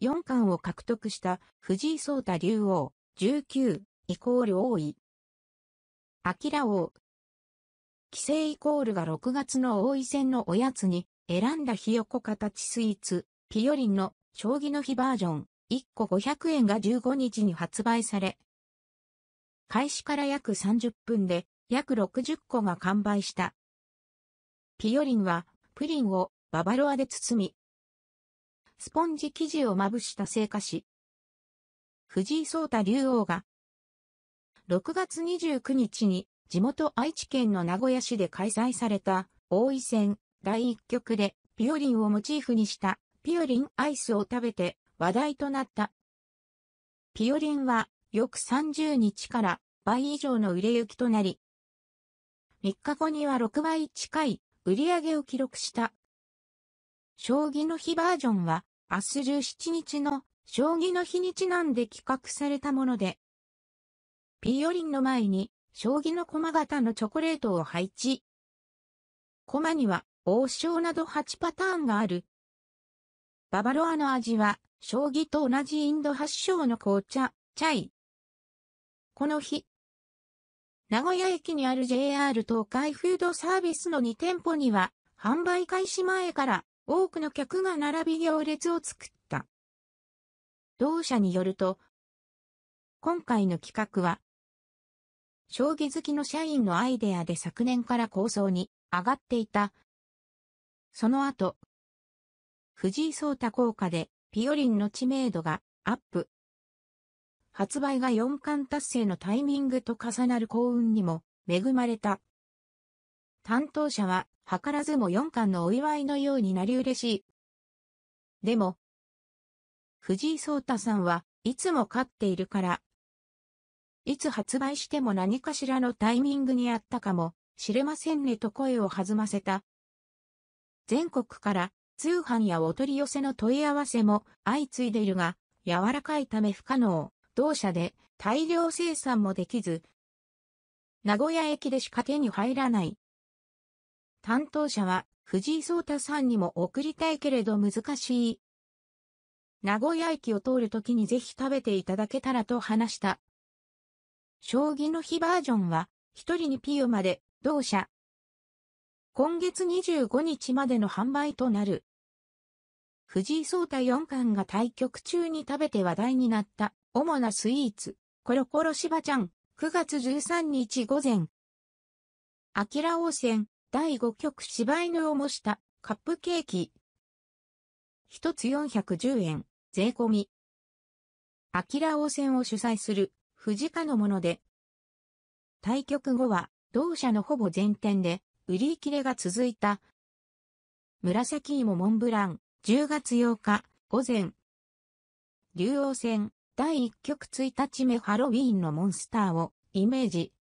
4冠を獲得した藤井聡太竜王、19、王位。明王。棋聖が6月の王位戦のおやつに選んだひよこ形スイーツ、ぴよりんの将棋の日バージョン、1個500円が15日に発売され、開始から約30分で約60個が完売した。ぴよりんはプリンをババロアで包み、スポンジ生地をまぶした製菓子。藤井聡太竜王が、6月29日に地元愛知県の名古屋市で開催された王位戦第1局でぴよりんをモチーフにしたぴよりんアイスを食べて話題となった。ぴよりんは翌30日から倍以上の売れ行きとなり、3日後には6倍近い売り上げを記録した。将棋の日バージョンは明日17日の将棋の日にちなんで企画されたもので、ぴよりんの前に将棋の駒型のチョコレートを配置。駒には王将など8パターンがある。ババロアの味は将棋と同じインド発祥の紅茶、チャイ。この日、名古屋駅にある JR 東海フードサービスの2店舗には販売開始前から多くの客が並び行列を作った。同社によると、今回の企画は、将棋好きの社員のアイデアで昨年から構想に上がっていた。その後、藤井聡太効果でぴよりんの知名度がアップ。発売が4冠達成のタイミングと重なる幸運にも恵まれた。担当者は、図らずも4冠のお祝いのようになり嬉しい。でも、藤井聡太さんはいつも勝っているから、いつ発売しても何かしらのタイミングにあったかもしれませんねと声を弾ませた。全国から通販やお取り寄せの問い合わせも相次いでいるが、柔らかいため不可能、同社で大量生産もできず、名古屋駅でしか手に入らない。担当者は藤井聡太さんにも送りたいけれど難しい。名古屋駅を通るときにぜひ食べていただけたらと話した。将棋の日バージョンは1人にピオまで同社。今月25日までの販売となる。藤井聡太4冠が対局中に食べて話題になった主なスイーツ、コロコロしばちゃん、9月13日午前。明王戦。第5局柴犬を模したカップケーキ。1つ410円、税込み。明王戦を主催する、藤家のもので。対局後は、同社のほぼ全店で、売り切れが続いた。紫芋モンブラン、10月8日、午前。竜王戦、第1局1日目ハロウィーンのモンスターを、イメージ。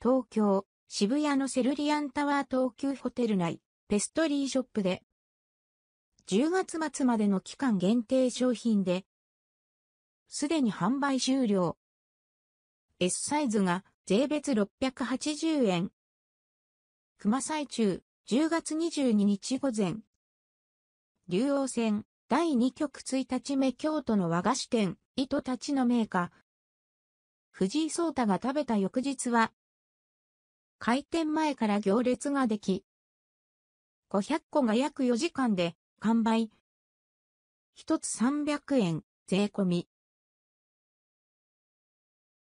東京。渋谷のセルリアンタワー東急ホテル内、ペストリーショップで、10月末までの期間限定商品で、すでに販売終了。S サイズが税別680円。熊最中、10月22日午前。竜王戦、第2局1日目京都の和菓子店、糸たちの銘菓。藤井聡太が食べた翌日は、開店前から行列ができ、500個が約4時間で完売。1つ300円、税込み。